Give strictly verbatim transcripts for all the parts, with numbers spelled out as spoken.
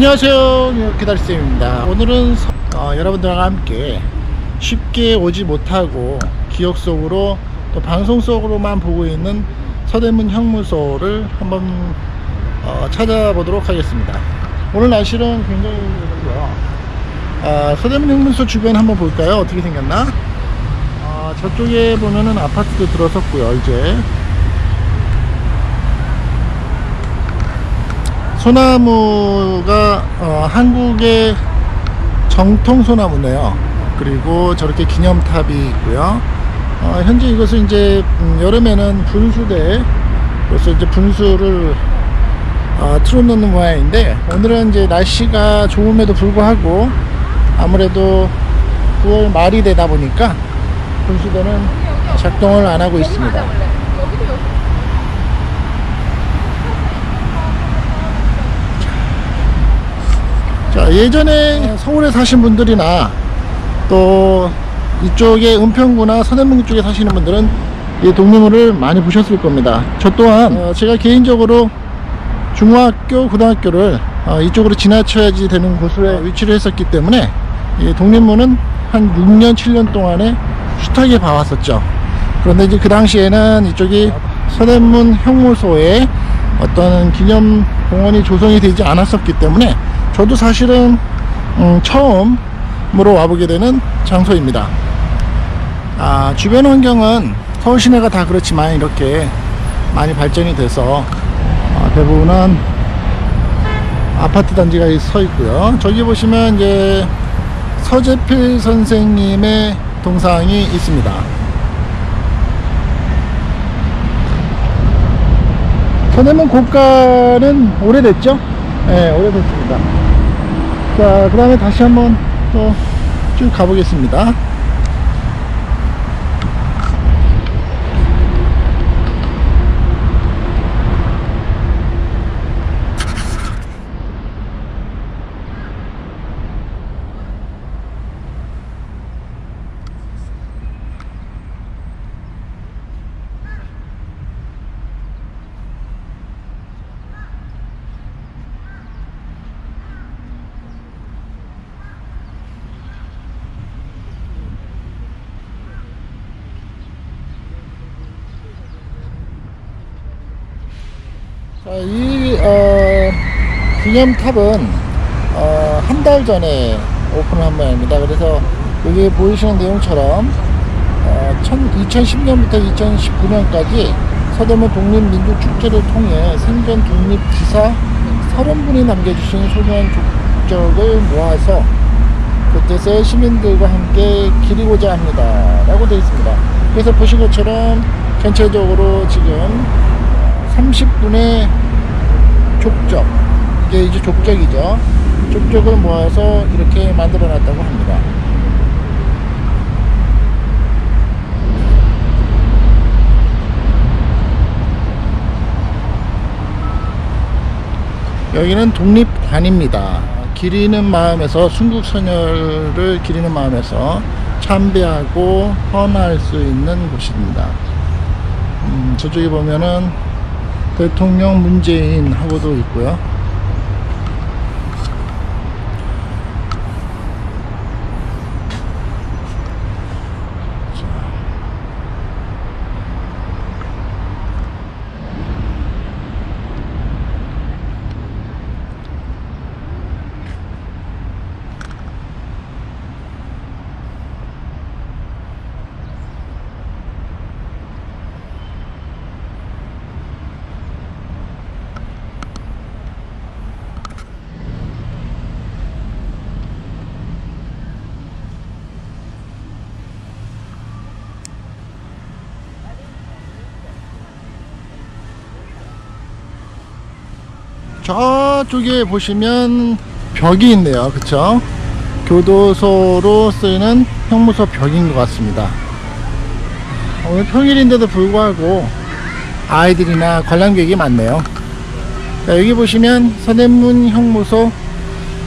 안녕하세요, 기다리쌤입니다. 오늘은 어, 여러분들과 함께 쉽게 오지 못하고 기억 속으로 또 방송 속으로만 보고 있는 서대문 형무소를 한번 어, 찾아보도록 하겠습니다. 오늘 날씨는 굉장히 좋고요. 아, 서대문 형무소 주변 한번 볼까요? 어떻게 생겼나? 아, 저쪽에 보면은 아파트도 들어섰고요. 이제 소나무가 어, 한국의 정통 소나무네요. 그리고 저렇게 기념탑이 있고요. 어, 현재 이것은 이제 음, 여름에는 분수대, 그래서 이제 분수를 어, 틀어놓는 모양인데, 오늘은 이제 날씨가 좋음에도 불구하고 아무래도 구월 말이 되다 보니까 분수대는 작동을 안 하고 있습니다. 자, 예전에 서울에 사신 분들이나 또 이쪽에 은평구나 서대문 쪽에 사시는 분들은 이 동묘를 많이 보셨을 겁니다. 저 또한 어, 제가 개인적으로 중학교, 고등학교를 어, 이쪽으로 지나쳐야지 되는 곳으로 위치를 했었기 때문에 이 동묘는 한 육 년, 칠 년 동안에 숱하게 봐왔었죠. 그런데 이제 그 당시에는 이쪽이 서대문 형무소에 어떤 기념공원이 조성이 되지 않았었기 때문에 저도 사실은 음, 처음으로 와보게 되는 장소입니다. 아, 주변 환경은 서울 시내가 다 그렇지만 이렇게 많이 발전이 돼서 대부분은 아파트 단지가 서 있고요. 저기 보시면 이제 서재필 선생님의 동상이 있습니다. 서대문 고가는 오래됐죠? 네, 오래됐습니다. 자, 그 다음에 다시 한번 또 쭉 가보겠습니다. 이 어, 기념탑은 어, 한 달 전에 오픈을 한 모양입니다. 그래서 여기 보이시는 내용처럼 어, 이천십 년부터 이천십구 년까지 서대문 독립민주축제를 통해 생전 독립지사 삼십 분이 남겨주신 소중한 족적을 모아서 그때의 시민들과 함께 기리고자 합니다 라고 되어 있습니다. 그래서 보신 것처럼 전체적으로 지금 삼십 분의 족적, 이게 이제 족적이죠. 족적을 모아서 이렇게 만들어 놨다고 합니다. 여기는 독립관입니다. 기리는 마음에서, 순국선열을 기리는 마음에서 참배하고 헌할 수 있는 곳입니다. 음, 저쪽에 보면은 대통령 문재인 하고도 있고요. 저쪽에 보시면 벽이 있네요. 그쵸? 교도소로 쓰이는 형무소 벽인 것 같습니다. 오늘 평일인데도 불구하고 아이들이나 관람객이 많네요. 자, 여기 보시면 서대문 형무소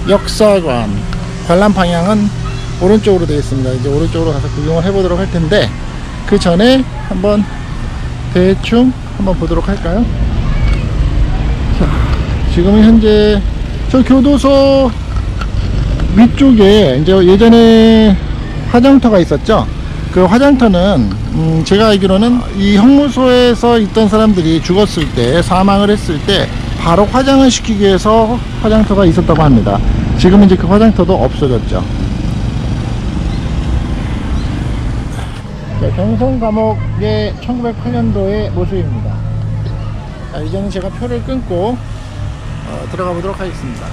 역사관 관람 방향은 오른쪽으로 되어 있습니다. 이제 오른쪽으로 가서 구경을 해보도록 할 텐데, 그 전에 한번 대충 한번 보도록 할까요? 지금 현재 저 교도소 위쪽에 이제 예전에 화장터가 있었죠. 그 화장터는 음 제가 알기로는 이 형무소에서 있던 사람들이 죽었을 때, 사망을 했을 때 바로 화장을 시키기 위해서 화장터가 있었다고 합니다. 지금은 이제 그 화장터도 없어졌죠. 네, 경성 감옥의 천구백팔 년도의 모습입니다. 자, 이제는 제가 표를 끊고 어, 들어가 보도록 하겠습니다.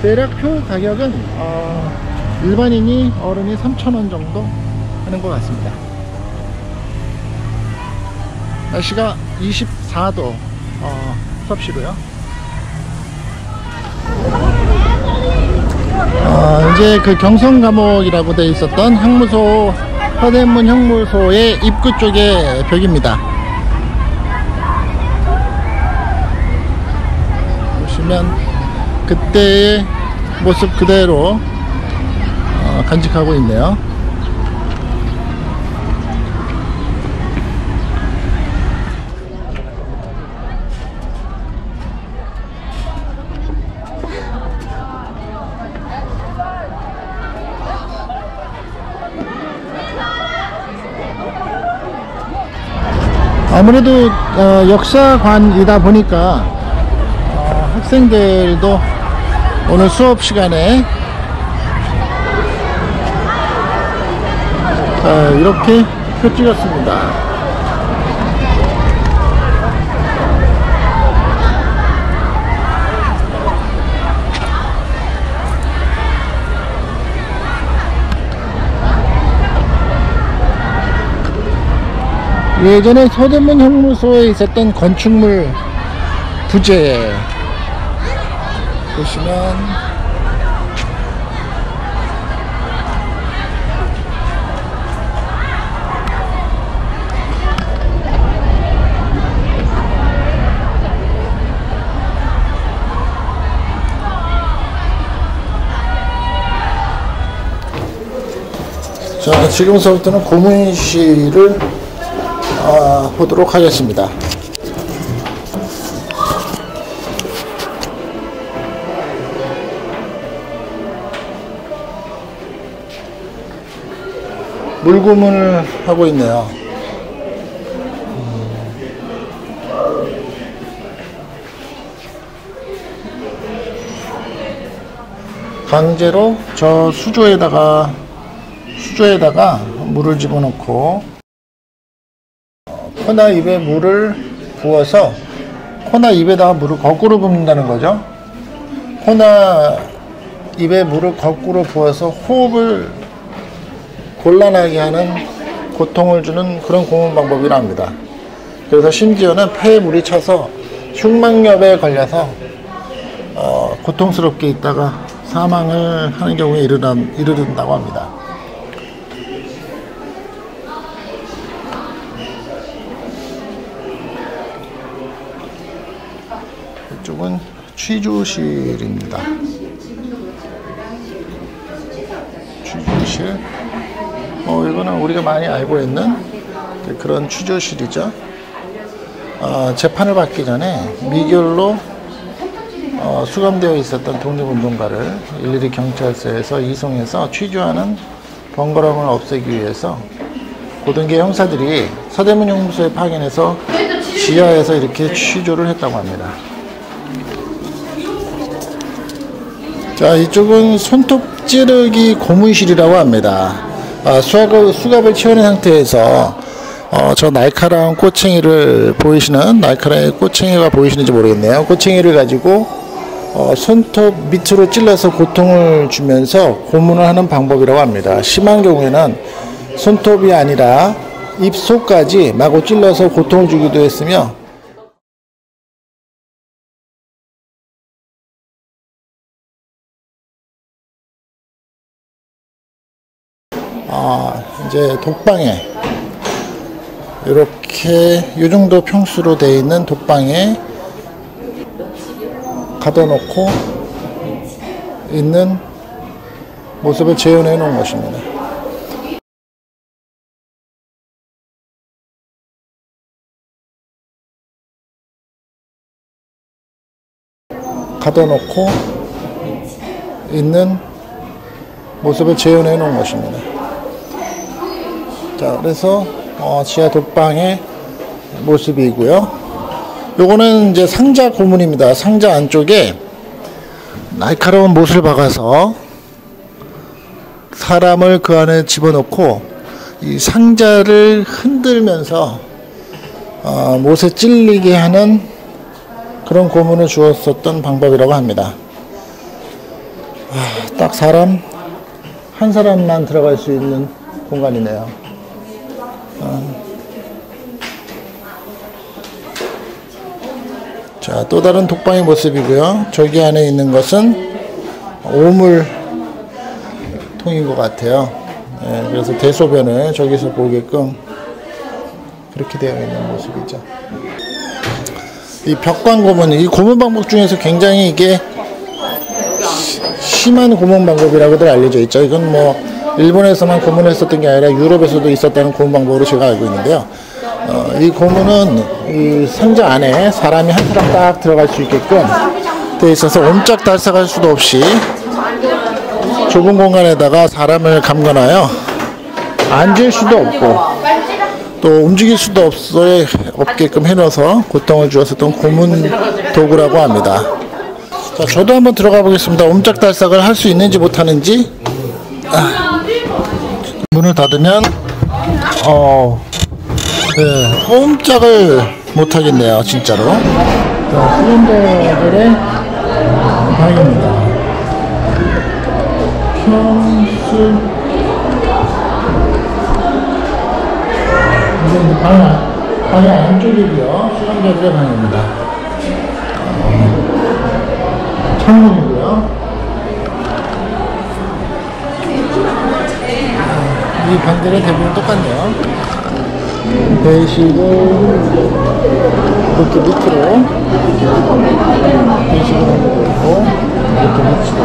대략 표 가격은 어, 일반인이 어른이 삼천 원 정도 하는 것 같습니다. 날씨가 이십사 도 어, 섭씨고요. 어, 이제 그 경성 감옥이라고 되어 있었던 형무소, 서대문 형무소의 입구 쪽의 벽입니다. 보시면 그때의 모습 그대로 어, 간직하고 있네요. 아무래도 어, 역사관이다 보니까 어, 학생들도 오늘 수업 시간에 어, 이렇게 표 찍었습니다. 예전에 서대문 형무소에 있었던 건축물 부재 보시면 자, 지금서부터는 고문실을 어, 보도록 하겠습니다. 물고문을 하고 있네요. 강제로 저 수조에다가 수조에다가 물을 집어넣고 코나 입에 물을 부어서 코나 입에다가 물을 거꾸로 붓는다는 거죠. 코나 입에 물을 거꾸로 부어서 호흡을 곤란하게 하는 고통을 주는 그런 고문 방법이라 합니다. 그래서 심지어는 폐에 물이 차서 흉막염에 걸려서 어, 고통스럽게 있다가 사망을 하는 경우에 이르는, 이르른다고 합니다. 이쪽은 취조실입니다. 취조실. 어, 이거는 우리가 많이 알고 있는 그런 취조실이죠. 어, 재판을 받기 전에 미결로 어, 수감되어 있었던 독립운동가를 일일이 경찰서에서 이송해서 취조하는 번거로움을 없애기 위해서 고등계 형사들이 서대문 형무소에 파견해서 지하에서 이렇게 취조를 했다고 합니다. 자, 이쪽은 손톱 찌르기 고문실이라고 합니다. 아, 수갑을, 수갑을 채우는 상태에서 어, 저 날카로운 꼬챙이를 보이시는, 날카로운 꼬챙이가 보이시는지 모르겠네요. 꼬챙이를 가지고 어, 손톱 밑으로 찔러서 고통을 주면서 고문을 하는 방법이라고 합니다. 심한 경우에는 손톱이 아니라 입속까지 마구 찔러서 고통을 주기도 했으며, 아, 이제 독방에 이렇게 이 정도 평수로 되어 있는 독방에 가둬놓고 있는 모습을 재현해 놓은 것입니다. 가둬놓고 있는 모습을 재현해 놓은 것입니다. 자, 그래서 어, 지하 독방의 모습이고요. 요거는 이제 상자 고문입니다. 상자 안쪽에 날카로운 못을 박아서 사람을 그 안에 집어넣고 이 상자를 흔들면서 어, 못에 찔리게 하는 그런 고문을 주었었던 방법이라고 합니다. 아, 딱 사람 한 사람만 들어갈 수 있는 공간이네요. 어. 자, 또 다른 독방의 모습이고요. 저기 안에 있는 것은 오물통인 것 같아요. 네, 그래서 대소변을 저기서 보게끔 그렇게 되어 있는 모습이죠. 이 벽관 고문, 이 고문 방법 중에서 굉장히 이게 심한 고문 방법이라고들 알려져 있죠. 이건 뭐 일본에서만 고문했었던 게 아니라 유럽에서도 있었다는 고문 방법으로 제가 알고 있는데요. 어, 이 고문은 이 상자 안에 사람이 한 사람 딱 들어갈 수 있게끔 돼 있어서 옴짝달싹할 수도 없이 좁은 공간에다가 사람을 감거나요, 앉을 수도 없고 또 움직일 수도 없어야, 없게끔 해놔서 고통을 주었었던 고문 도구라고 합니다. 자, 저도 한번 들어가 보겠습니다. 옴짝달싹을 할 수 있는지 못하는지. 아. 문을 닫으면 어. 네, 꼼짝을 못하겠네요, 진짜로. 자, 수용자들의 방입니다. 평수. 이제 이제 방, 방이 안쪽이고요. 수용자들의 방입니다. 창문이고요. 이 방들은 대부분 똑같네요. 베이시고 이렇게 밑으로 베이시고 넘어가고 이렇게 밑으로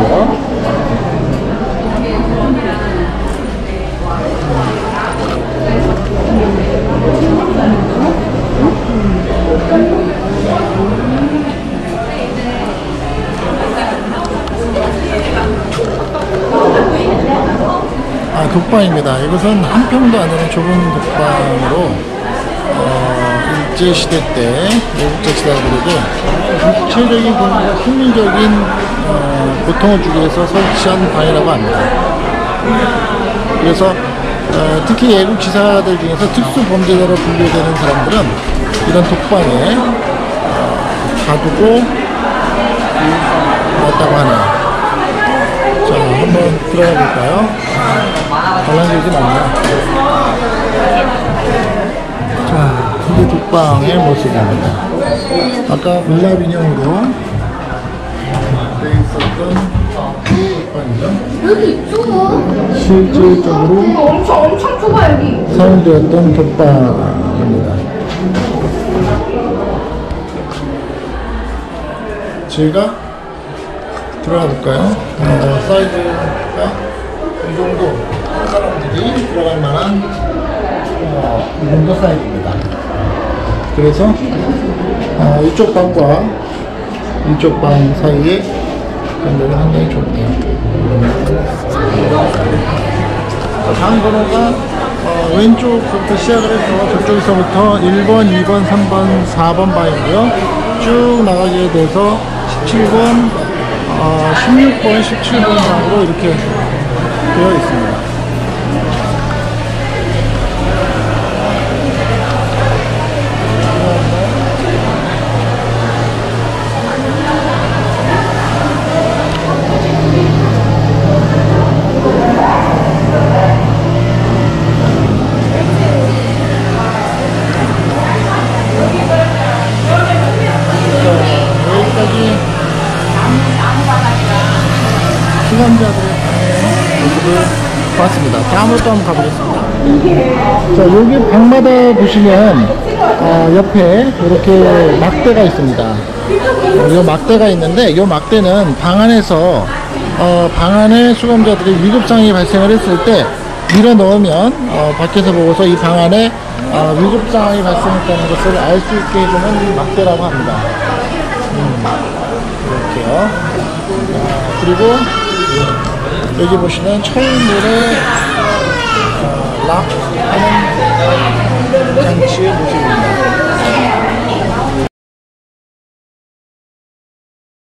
아, 독방입니다. 이것은 한 평도 안 되는 좁은 독방으로 어, 일제시대 때 외국자치단들에게 육체적인 고문과 심리적인 어, 고통을 주기 위해서 설치한 방이라고 합니다. 그래서 어, 특히 애국지사들 중에서 특수범죄자로 분류되는 사람들은 이런 독방에 가두고 왔다고 하네요. 자, 한번 들어가 볼까요? 관람객이 많네요. 자, 이게 독방의 모습입니다. 아까 물납 인형으로 되어 있었던 독방이죠. 실질적으로 사용되었던 독방입니다. 제가 들어가 볼까요? 어, 사이즈가 이 정도 사람들이 들어갈 만한 어, 이 정도 사이즈입니다. 그래서 어, 이쪽 방과 이쪽 방 사이에 건물이 상당히 좁네요. 방 번호가 어, 왼쪽부터 시작을 해서 저쪽에서부터 일 번, 이 번, 삼 번, 사 번 방이고요. 쭉 나가게 돼서 십칠 번, 어, 십육 번, 십칠 번 방으로 이렇게 되어 있습니다. 수감자들의 모습을 봤습니다. 다음으로 한번 가보겠습니다. 자, 여기 방마다 보시면 어, 옆에 이렇게 막대가 있습니다. 어, 요 막대가 있는데 요 막대는 방 안에서 어, 방 안에 수감자들이 위급상황이 발생을 했을 때 밀어 넣으면 어, 밖에서 보고서 이 방 안에 어, 위급상황이 발생했다는 것을 알 수 있게 해주는 막대라고 합니다. 음. 같아요. 그리고 여기 보시면 철물에 락 하는 장치의 모습입니다.